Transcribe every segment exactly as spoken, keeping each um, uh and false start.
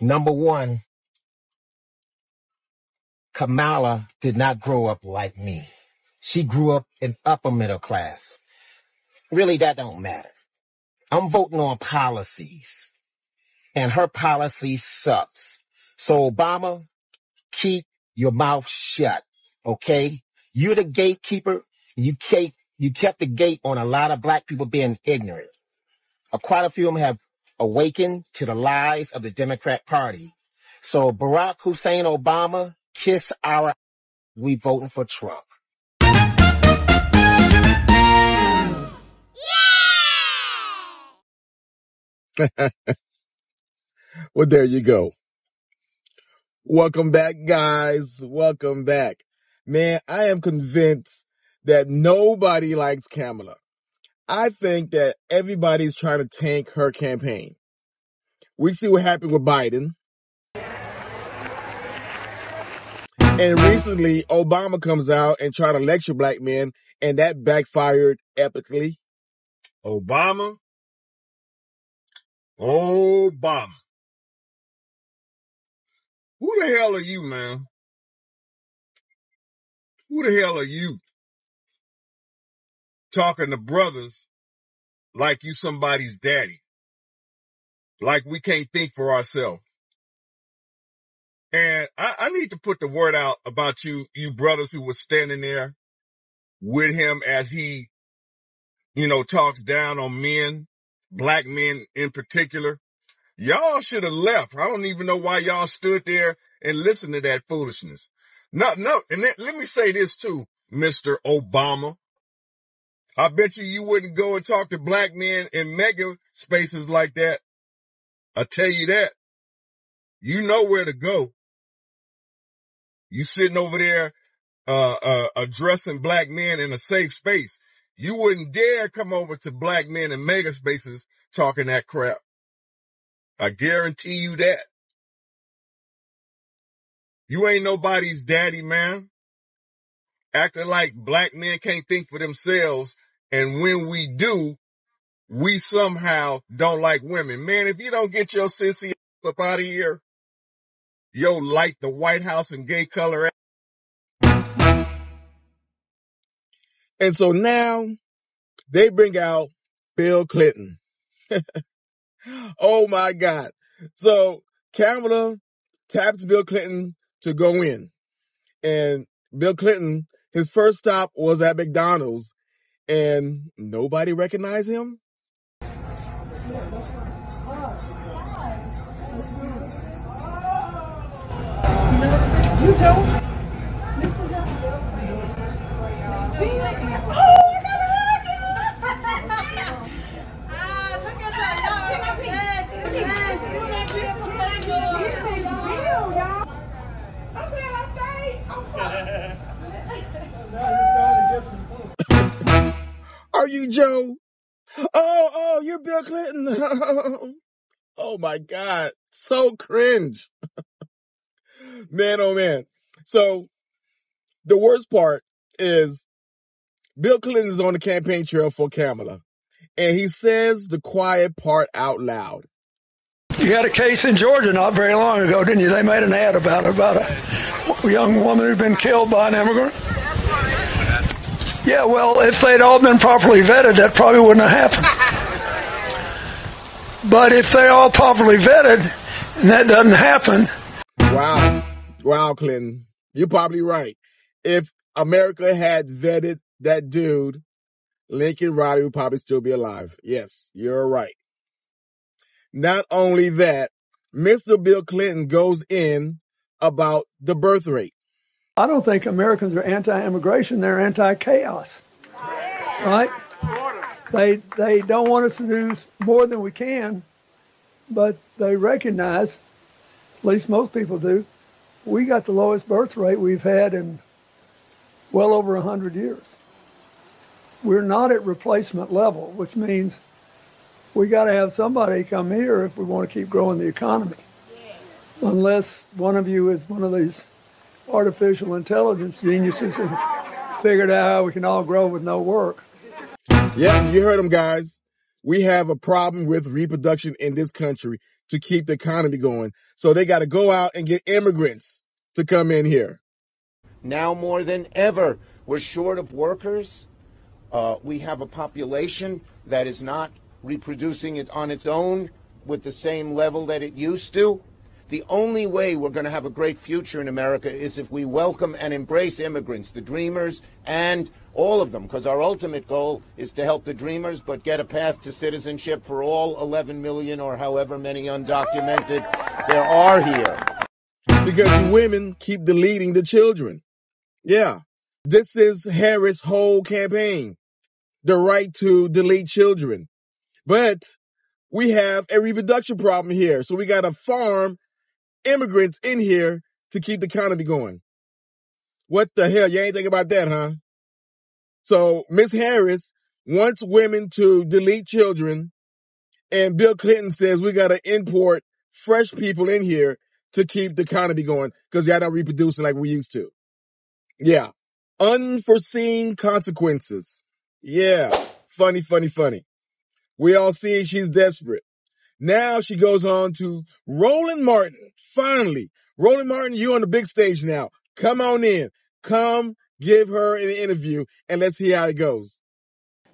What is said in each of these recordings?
Number one, Kamala did not grow up like me. She grew up in upper middle class. Really, that don't matter. I'm voting on policies, and her policy sucks. So Obama, keep your mouth shut, okay? You're the gatekeeper. You kept, you kept the gate on a lot of black people being ignorant. Quite a few of them have awakened to the lies of the Democrat Party. So Barack Hussein Obama, kiss our ass. We voting for Trump. Well, there you go. Welcome back, guys. Welcome back. Man, I am convinced that nobody likes Kamala. I think that everybody's trying to tank her campaign. We see what happened with Biden. And recently, Obama comes out and try to lecture black men, and that backfired epically. Obama. Obama. Who the hell are you, man? Who the hell are you? Talking to brothers like you somebody's daddy. Like we can't think for ourselves. And I, I need to put the word out about you, you brothers who were standing there with him as he, you know, talks down on men. Black men in particular, y'all should have left. I don't even know why y'all stood there and listened to that foolishness. No, no. And then, let me say this too, Mister Obama. I bet you you wouldn't go and talk to black men in mega spaces like that. I tell you that. You know where to go. You sitting over there, uh, uh, addressing black men in a safe space. You wouldn't dare come over to black men in mega spaces talking that crap. I guarantee you that. You ain't nobody's daddy, man. Acting like black men can't think for themselves. And when we do, we somehow don't like women. Man, if you don't get your sissy ass up out of here, yo, light the White House and gay color ass. And so now they bring out Bill Clinton. Oh, my God. So Kamala taps Bill Clinton to go in. And Bill Clinton, his first stop was at McDonald's. And nobody recognized him? You don't? Are you Joe? Oh, oh, you're Bill Clinton. Oh, my God. So cringe. Man, oh, man. So the worst part is Bill Clinton is on the campaign trail for Kamala, and he says the quiet part out loud. You had a case in Georgia not very long ago, didn't you? They made an ad about it, about a young woman who'd been killed by an immigrant. Yeah, well, if they'd all been properly vetted, that probably wouldn't have happened. But if they're all properly vetted, and that doesn't happen. Wow. Wow, Clinton. You're probably right. If America had vetted that dude, Lincoln Riley would probably still be alive. Yes, you're right. Not only that, Mister Bill Clinton goes in about the birth rate. I don't think Americans are anti-immigration. They're anti-chaos, right? They, they don't want us to do more than we can, but they recognize, at least most people do, we got the lowest birth rate we've had in well over one hundred years. We're not at replacement level, which means we got to have somebody come here if we want to keep growing the economy, unless one of you is one of these artificial intelligence geniuses who figured out how we can all grow with no work. Yeah, you heard them, guys. We have a problem with reproduction in this country. to keep the economy going. So they got to go out and get immigrants to come in here. Now more than ever, we're short of workers. Uh, we have a population that is not reproducing it on its own with the same level that it used to. The only way we're going to have a great future in America is if we welcome and embrace immigrants, the dreamers and all of them, because our ultimate goal is to help the dreamers, but get a path to citizenship for all eleven million or however many undocumented there are here. Because women keep deleting the children. Yeah, this is Harris' whole campaign, the right to delete children. But we have a reproduction problem here, so we got to farm immigrants in here to keep the economy going. What the hell? You ain't thinking about that, huh? So Miz Harris wants women to delete children, and Bill Clinton says we got to import fresh people in here to keep the economy going because y'all not reproducing like we used to. Yeah. Unforeseen consequences. Yeah. Funny, funny, funny. We all see she's desperate. Now she goes on to Roland Martin. Finally, Roland Martin, you on the big stage now. Come on in. Come give her an interview and let's see how it goes.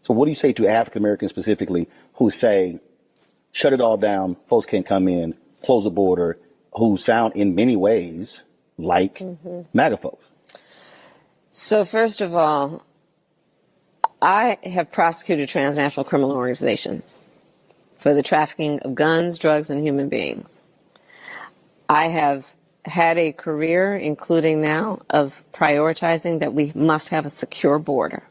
So what do you say to African-Americans specifically who say, shut it all down, folks can't come in, close the border, who sound in many ways like mm-hmm. MAGA folks? So first of all, I have prosecuted transnational criminal organizations for the trafficking of guns, drugs, and human beings. I have had a career, including now, of prioritizing that we must have a secure border.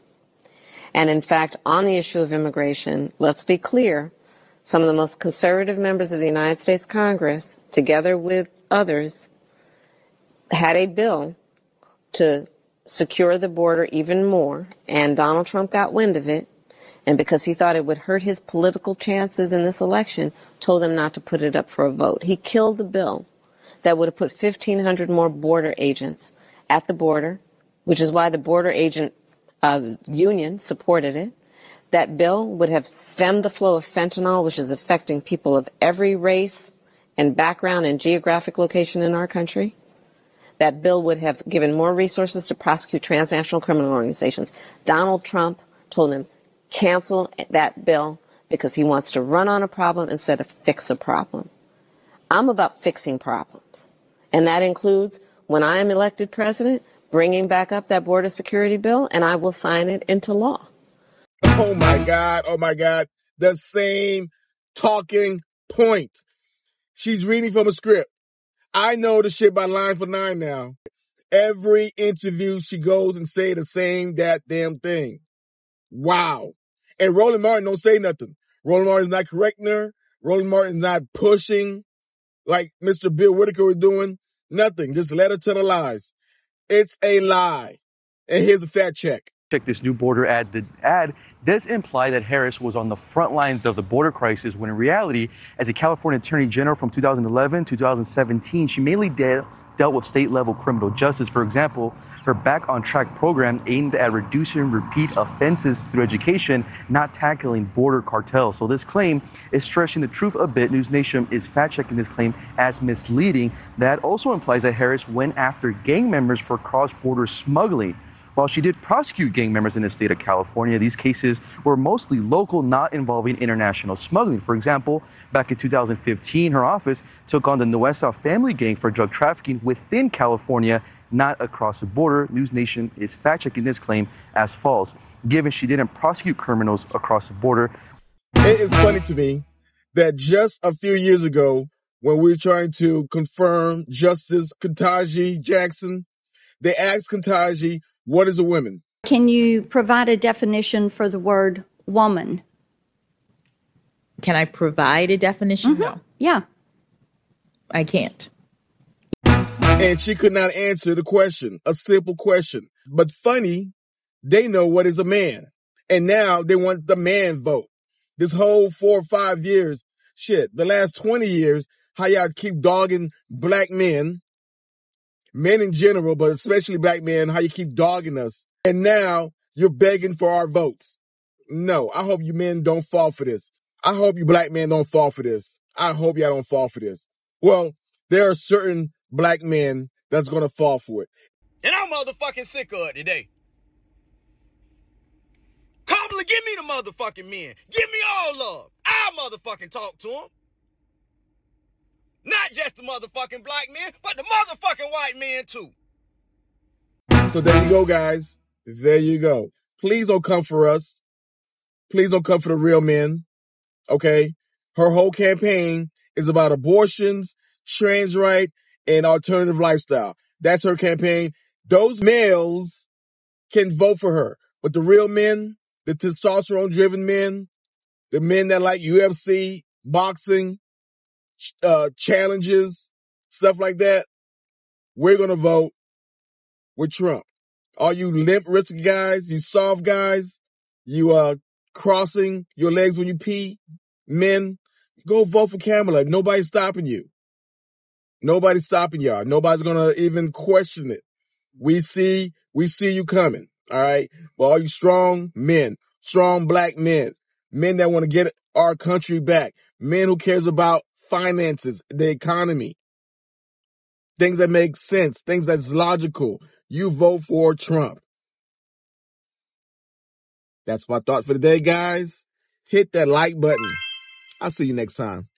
And in fact, on the issue of immigration, let's be clear, some of the most conservative members of the United States Congress, together with others, had a bill to secure the border even more, and Donald Trump got wind of it, and because he thought it would hurt his political chances in this election, told them not to put it up for a vote. He killed the bill that would have put fifteen hundred more border agents at the border, which is why the border agent uh, union supported it. That bill would have stemmed the flow of fentanyl, which is affecting people of every race and background and geographic location in our country. That bill would have given more resources to prosecute transnational criminal organizations. Donald Trump told them, cancel that bill because he wants to run on a problem instead of fix a problem. I'm about fixing problems. And that includes, when I am elected president, bringing back up that border security bill, and I will sign it into law. Oh, my God. Oh, my God. The same talking point. She's reading from a script. I know the shit by line for nine now. Every interview she goes and say the same goddamn thing. Wow. And Roland Martin don't say nothing. Roland Martin's not correcting her. Roland Martin's not pushing like Mister Bill Whitaker was doing. Nothing. Just let her tell her lies. It's a lie. And here's a fact check. Check this new border ad. The ad does imply that Harris was on the front lines of the border crisis, when in reality, as a California attorney general from two thousand eleven to two thousand seventeen, she mainly de- dealt with state-level criminal justice. For example, her Back on Track program aimed at reducing repeat offenses through education, not tackling border cartels. So this claim is stretching the truth a bit. News Nation is fact-checking this claim as misleading. That also implies that Harris went after gang members for cross-border smuggling. While she did prosecute gang members in the state of California, these cases were mostly local, not involving international smuggling. For example, back in two thousand fifteen, her office took on the Nueva family gang for drug trafficking within California, not across the border. News Nation is fact-checking this claim as false, given she didn't prosecute criminals across the border. It is funny to me that just a few years ago, when we were trying to confirm Justice Ketanji Jackson, they asked Ketanji, what is a woman? Can you provide a definition for the word woman? Can I provide a definition? Mm-hmm. No. Yeah. I can't. And she could not answer the question, a simple question. But funny, they know what is a man. And now they want the man vote. This whole four or five years, shit, the last twenty years, how y'all keep dogging black men. Men in general, but especially black men, how you keep dogging us. And now you're begging for our votes. No, I hope you men don't fall for this. I hope you black men don't fall for this. I hope y'all don't fall for this. Well, there are certain black men that's going to fall for it. And I'm motherfucking sick of it today. Kamala, give me the motherfucking men. Give me all love. I'll motherfucking talk to them. Not just the motherfucking black men, but the motherfucking white men too. So there you go, guys. There you go. Please don't come for us. Please don't come for the real men. Okay? Her whole campaign is about abortions, trans rights, and alternative lifestyle. That's her campaign. Those males can vote for her. But the real men, the testosterone-driven men, the men that like U F C, boxing, uh, challenges, stuff like that, we're going to vote with Trump. All you limp-wristed guys, you soft guys, you uh crossing your legs when you pee, men, go vote for Kamala. Nobody's stopping you. Nobody's stopping y'all. Nobody's gonna even question it. We see, we see you coming. All right. Well, all you strong men, strong black men, men that want to get our country back, men who cares about finances, the economy, things that make sense, things that's logical. You vote for Trump. That's my thought for today, guys. Hit that like button. I'll see you next time.